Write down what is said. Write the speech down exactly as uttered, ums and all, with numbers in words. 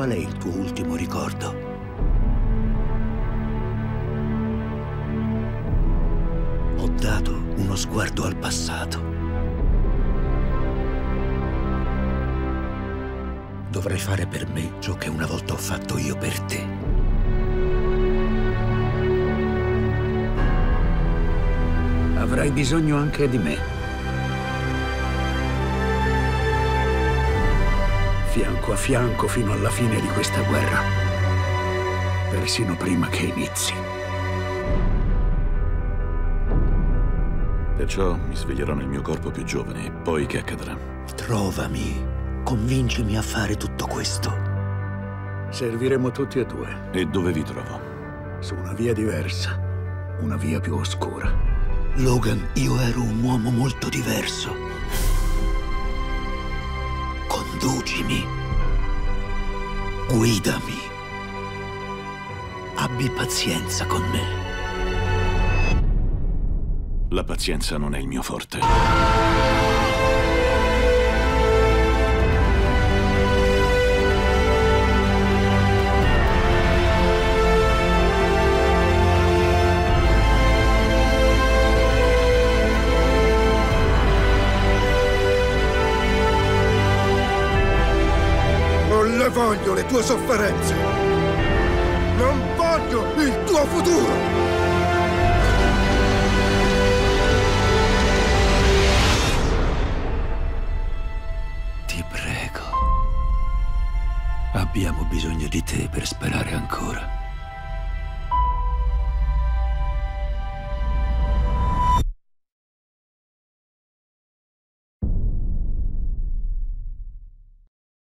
Qual è il tuo ultimo ricordo? Ho dato uno sguardo al passato. Dovrai fare per me ciò che una volta ho fatto io per te. Avrai bisogno anche di me. Fianco a fianco fino alla fine di questa guerra. Persino prima che inizi. Perciò mi sveglierò nel mio corpo più giovane e poi che accadrà? Trovami. Convincimi a fare tutto questo. Serviremo tutti e due. E dove vi trovo? Su una via diversa, una via più oscura. Logan, io ero un uomo molto diverso. Conducimi. Guidami. Abbi pazienza con me. La pazienza non è il mio forte. Voglio le tue sofferenze. Non voglio il tuo futuro. Ti prego. Abbiamo bisogno di te per sperare ancora.